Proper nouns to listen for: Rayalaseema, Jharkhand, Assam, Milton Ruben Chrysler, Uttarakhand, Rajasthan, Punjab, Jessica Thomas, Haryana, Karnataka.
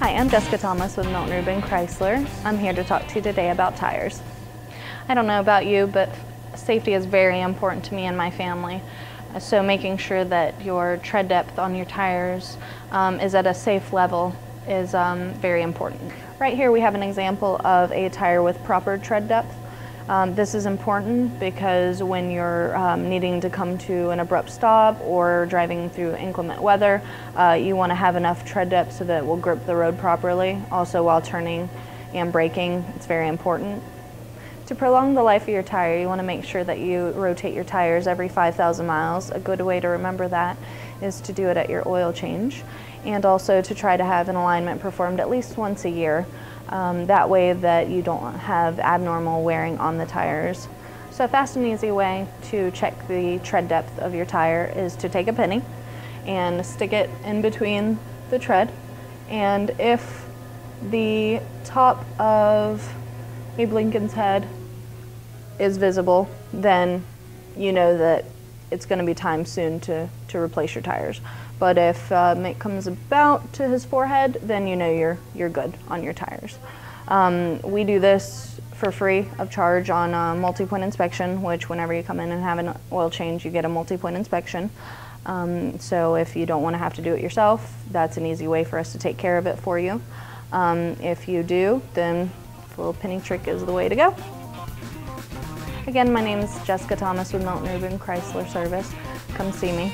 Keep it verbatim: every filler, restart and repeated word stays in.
Hi, I'm Jessica Thomas with Milton Ruben Chrysler. I'm here to talk to you today about tires. I don't know about you, but safety is very important to me and my family. So making sure that your tread depth on your tires um, is at a safe level is um, very important. Right here we have an example of a tire with proper tread depth. Um, this is important because when you're um, needing to come to an abrupt stop or driving through inclement weather, uh, you want to have enough tread depth so that it will grip the road properly. Also, while turning and braking, it's very important. To prolong the life of your tire, you want to make sure that you rotate your tires every five thousand miles. A good way to remember that is to do it at your oil change, and also to try to have an alignment performed at least once a year. Um, that way that you don't have abnormal wearing on the tires. So a fast and easy way to check the tread depth of your tire is to take a penny and stick it in between the tread, and if the top of a Blinken's head is visible, then you know that it's going to be time soon to, to replace your tires. But if um, it comes about to his forehead, then you know you're, you're good on your tires. Um, we do this for free of charge on a multi-point inspection, which whenever you come in and have an oil change, you get a multi-point inspection. Um, so if you don't want to have to do it yourself, that's an easy way for us to take care of it for you. Um, if you do, then the little penny trick is the way to go. Again, my name is Jessica Thomas with Milton Ruben Chrysler Service. Come see me.